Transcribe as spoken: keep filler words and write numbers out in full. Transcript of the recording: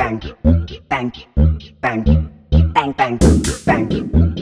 bang, bang, bang, bang, bang, bang.